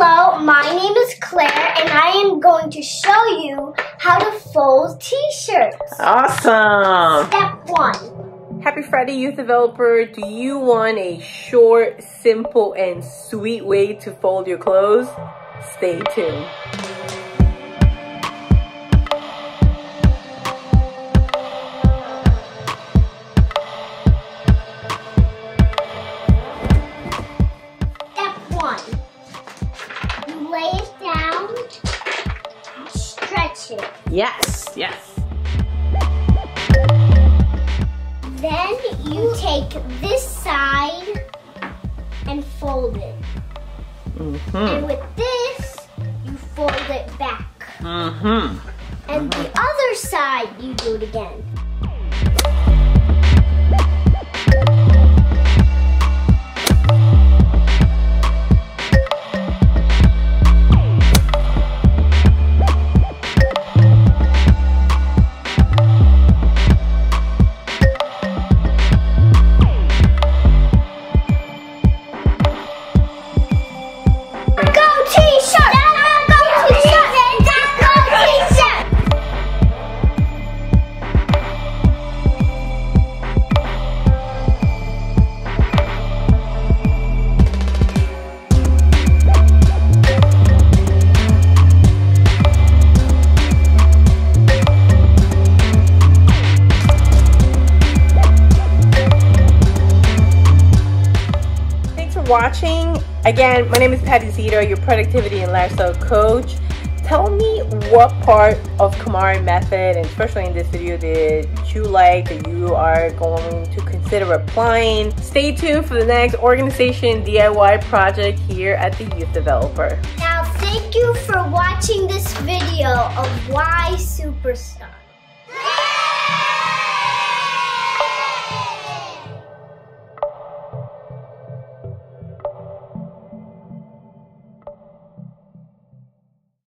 Hello, my name is Claire, and I am going to show you how to fold t-shirts. Awesome! Step 1. Happy Friday, Youth Developer. Do you want a short, simple, and sweet way to fold your clothes? Stay tuned. Yes, yes. Then you take this side and fold it. Mm-hmm. And with this, you fold it back. Mm-hmm. And the other side, you do it again. Watching again, my name is Patty Zito, your productivity and lifestyle coach. Tell me what part of KonMari method, and especially in this video, did you like that you are going to consider applying. Stay tuned for the next organization DIY project here at the Youth Developer. Now, thank you for watching this video of Why Superstar.